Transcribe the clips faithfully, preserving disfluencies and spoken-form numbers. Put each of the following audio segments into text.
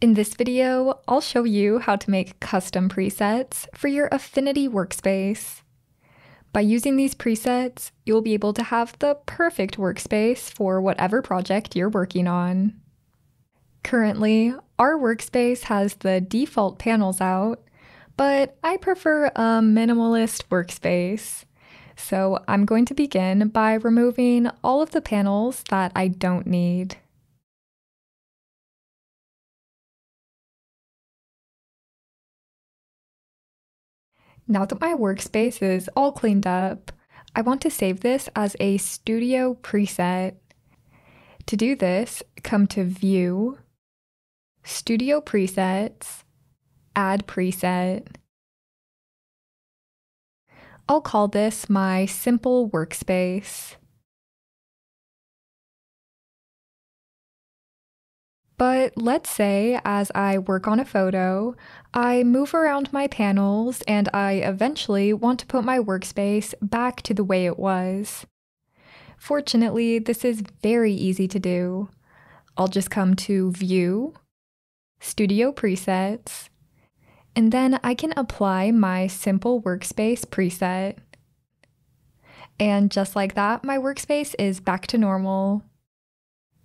In this video, I'll show you how to make custom presets for your Affinity workspace. By using these presets, you'll be able to have the perfect workspace for whatever project you're working on. Currently, our workspace has the default panels out, but I prefer a minimalist workspace. So I'm going to begin by removing all of the panels that I don't need. Now that my workspace is all cleaned up, I want to save this as a Studio preset. To do this, come to View, Studio Presets, Add Preset. I'll call this my Simple Workspace. But let's say as I work on a photo, I move around my panels and I eventually want to put my workspace back to the way it was. Fortunately, this is very easy to do. I'll just come to View, Studio Presets, and then I can apply my Simple Workspace preset. And just like that, my workspace is back to normal.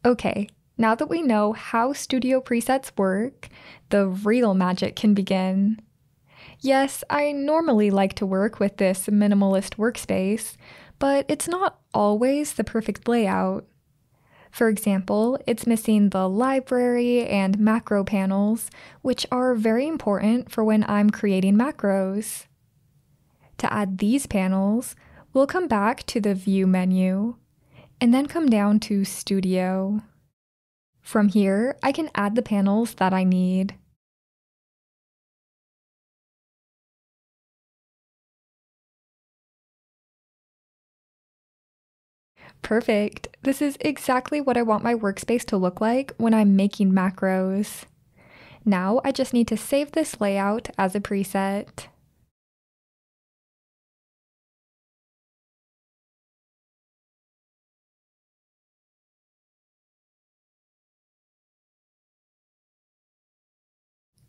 Okay. Now that we know how Studio presets work, the real magic can begin. Yes, I normally like to work with this minimalist workspace, but it's not always the perfect layout. For example, it's missing the library and macro panels, which are very important for when I'm creating macros. To add these panels, we'll come back to the View menu, and then come down to Studio. From here, I can add the panels that I need. Perfect! This is exactly what I want my workspace to look like when I'm making macros. Now I just need to save this layout as a preset.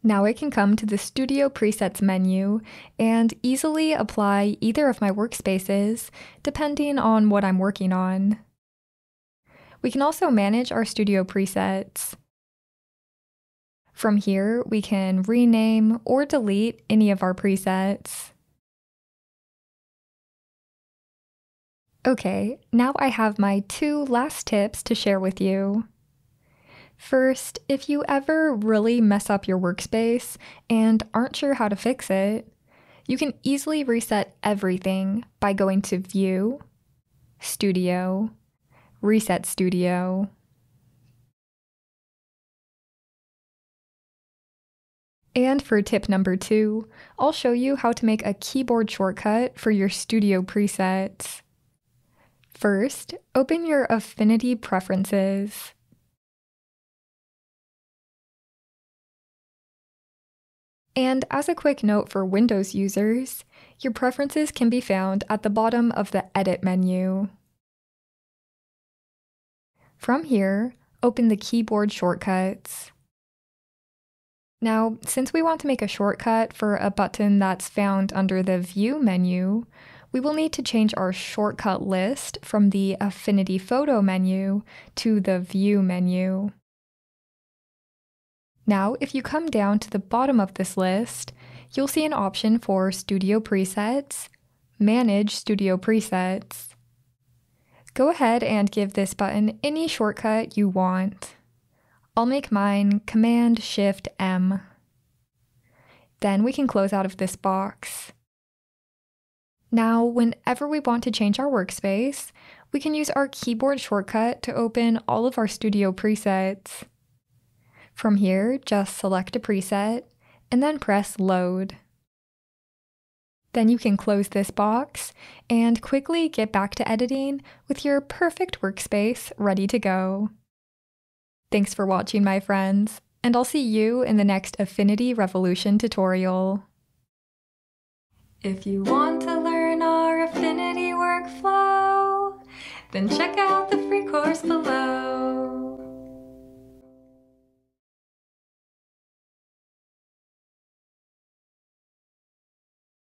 Now I can come to the Studio Presets menu and easily apply either of my workspaces, depending on what I'm working on. We can also manage our Studio presets. From here, we can rename or delete any of our presets. Okay, now I have my two last tips to share with you. First, if you ever really mess up your workspace and aren't sure how to fix it, you can easily reset everything by going to View, Studio, Reset Studio. And for tip number two, I'll show you how to make a keyboard shortcut for your Studio presets. First, open your Affinity Preferences. And as a quick note for Windows users, your preferences can be found at the bottom of the Edit menu. From here, open the keyboard shortcuts. Now, since we want to make a shortcut for a button that's found under the View menu, we will need to change our shortcut list from the Affinity Photo menu to the View menu. Now, if you come down to the bottom of this list, you'll see an option for Studio Presets, Manage Studio Presets. Go ahead and give this button any shortcut you want. I'll make mine Command Shift M. Then we can close out of this box. Now, whenever we want to change our workspace, we can use our keyboard shortcut to open all of our Studio presets. From here, just select a preset, and then press Load. Then you can close this box, and quickly get back to editing with your perfect workspace ready to go. Thanks for watching, my friends, and I'll see you in the next Affinity Revolution tutorial. If you want to learn our Affinity workflow, then check out the free course below.